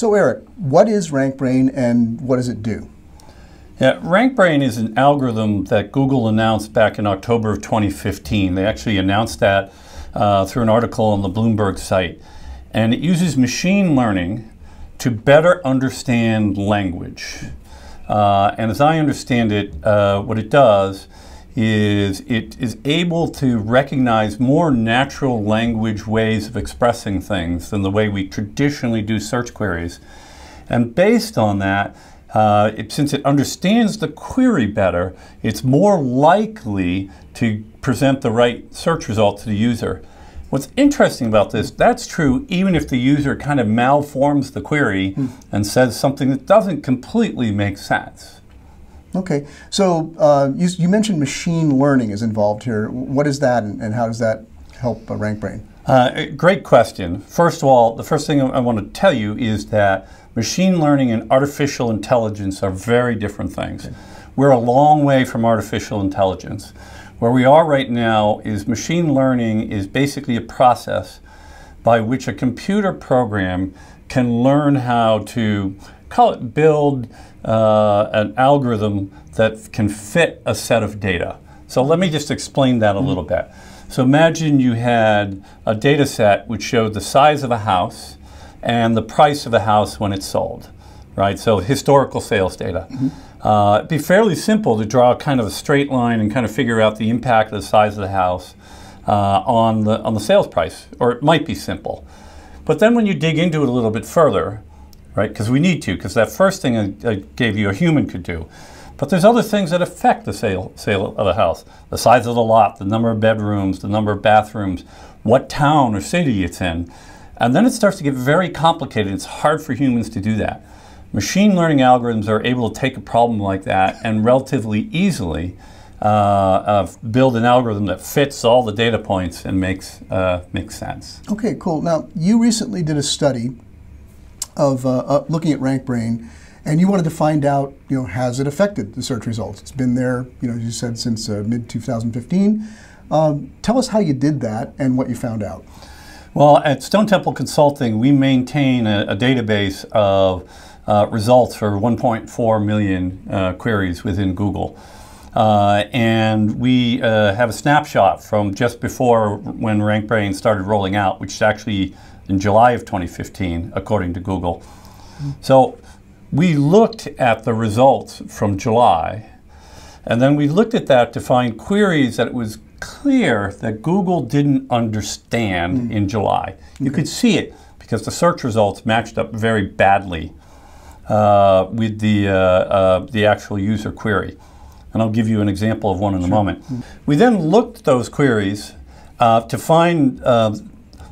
So Eric, what is RankBrain and what does it do? Yeah, RankBrain is an algorithm that Google announced back in October of 2015. They actually announced that through an article on the Bloomberg site. And it uses machine learning to better understand language. And as I understand it, what it does is it is able to recognize more natural language ways of expressing things than the way we traditionally do search queries. And based on that, since it understands the query better, it's more likely to present the right search result to the user. What's interesting about this, that's true even if the user kind of malforms the query and says something that doesn't completely make sense. Okay, so you mentioned machine learning is involved here. What is that and how does that help RankBrain? Great question. First of all, the first thing I want to tell you is that machine learning and artificial intelligence are very different things. Okay. We're a long way from artificial intelligence. Where we are right now is machine learning is basically a process by which a computer program can learn how to, call it build an algorithm that can fit a set of data. So let me just explain that a little bit. So imagine you had a data set which showed the size of a house and the price of a house when it's sold, right? So historical sales data. It'd be fairly simple to draw kind of a straight line and kind of figure out the impact of the size of the house on the sales price, or it might be simple. But then when you dig into it a little bit further, right, because we need to, because that first thing I gave you a human could do. But there's other things that affect the sale of a house. The size of the lot, the number of bedrooms, the number of bathrooms, what town or city it's in. And then it starts to get very complicated. It's hard for humans to do that. Machine learning algorithms are able to take a problem like that and relatively easily build an algorithm that fits all the data points and makes sense. Okay, cool. Now, you recently did a study of looking at RankBrain, and you wanted to find out, you know, has it affected the search results? It's been there, you know, as you said, since mid-2015. Tell us how you did that and what you found out. Well, at Stone Temple Consulting, we maintain a database of results for 1.4 million queries within Google. And we have a snapshot from just before when RankBrain started rolling out, which is actually in July of 2015, according to Google. So we looked at the results from July, and then we looked at that to find queries that it was clear that Google didn't understand in July. You could see it because the search results matched up very badly with the actual user query. And I'll give you an example of one in a moment. We then looked at those queries to find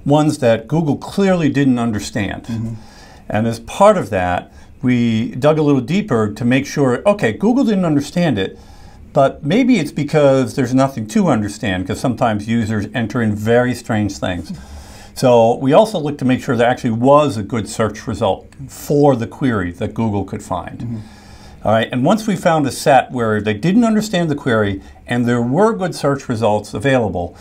ones that Google clearly didn't understand. And as part of that, we dug a little deeper to make sure, okay, Google didn't understand it, but maybe it's because there's nothing to understand, because sometimes users enter in very strange things. So we also looked to make sure there actually was a good search result for the query that Google could find. All right, and once we found a set where they didn't understand the query and there were good search results available,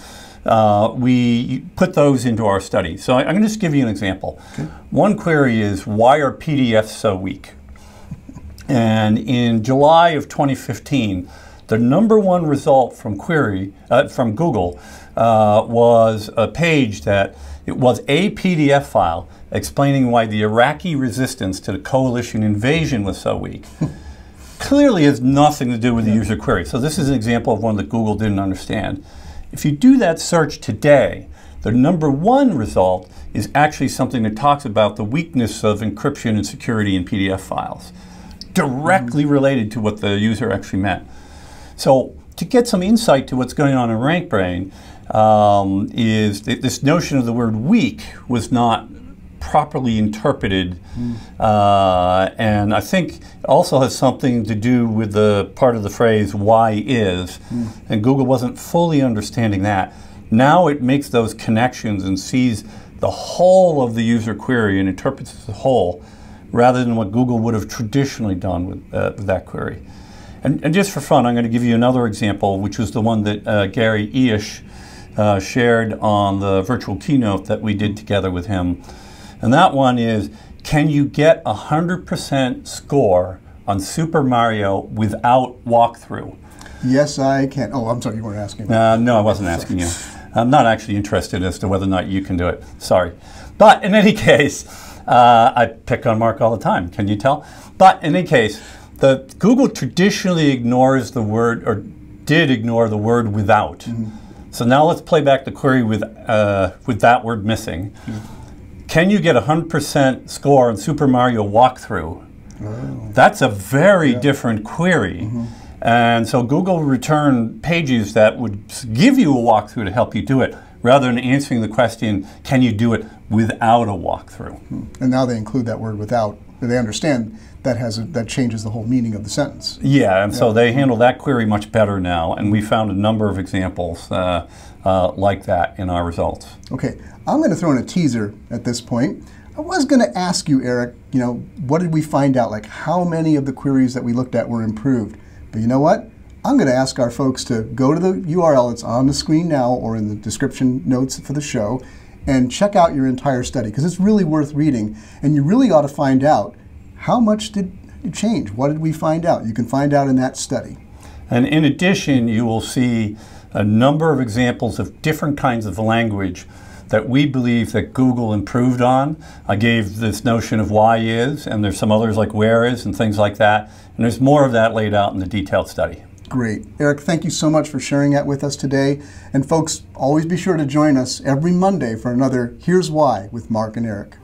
we put those into our study. So I'm going to just give you an example. One query is, why are PDFs so weak? And in July of 2015, the number one result from Google was a page that it was a PDF file explaining why the Iraqi resistance to the coalition invasion was so weak. Clearly has nothing to do with the user query. So this is an example of one that Google didn't understand. If you do that search today, the number one result is actually something that talks about the weakness of encryption and security in PDF files, directly related to what the user actually meant. So to get some insight to what's going on in RankBrain is that this notion of the word weak was not properly interpreted. And I think it also has something to do with the part of the phrase why is, and Google wasn't fully understanding that. Now it makes those connections and sees the whole of the user query and interprets the whole, rather than what Google would have traditionally done with that query. And just for fun, I'm going to give you another example, which was the one that Gary Illyes shared on the virtual keynote that we did together with him. And that one is, Can you get a 100% score on Super Mario without walkthrough? Yes, I can. Oh, I'm sorry, you weren't asking me. No, I wasn't asking you. I'm not actually interested as to whether or not you can do it. Sorry. But in any case, I pick on Mark all the time. Can you tell? But in any case, the Google traditionally ignores the word, or did ignore the word without. Mm-hmm. So now let's play back the query with that word missing. Mm-hmm. Can you get a 100% score on Super Mario walkthrough? Oh. That's a very different query. Mm-hmm. And so Google returned pages that would give you a walkthrough to help you do it, rather than answering the question, can you do it without a walkthrough? And now they include that word without. They understand that that changes the whole meaning of the sentence. Yeah, and so they handle that query much better now, and we found a number of examples like that in our results. Okay, I'm going to throw in a teaser at this point. I was going to ask you, Eric, you know, what did we find out? Like, how many of the queries that we looked at were improved? But you know what? I'm going to ask our folks to go to the URL that's on the screen now or in the description notes for the show and check out your entire study, because it's really worth reading. And you really ought to find out how much did it change? What did we find out? You can find out in that study. And in addition, you will see a number of examples of different kinds of language that we believe that Google improved on. I gave this notion of why is, and there's some others like where is and things like that. And there's more of that laid out in the detailed study. Great. Eric, thank you so much for sharing that with us today. And folks, always be sure to join us every Monday for another Here's Why with Mark and Eric.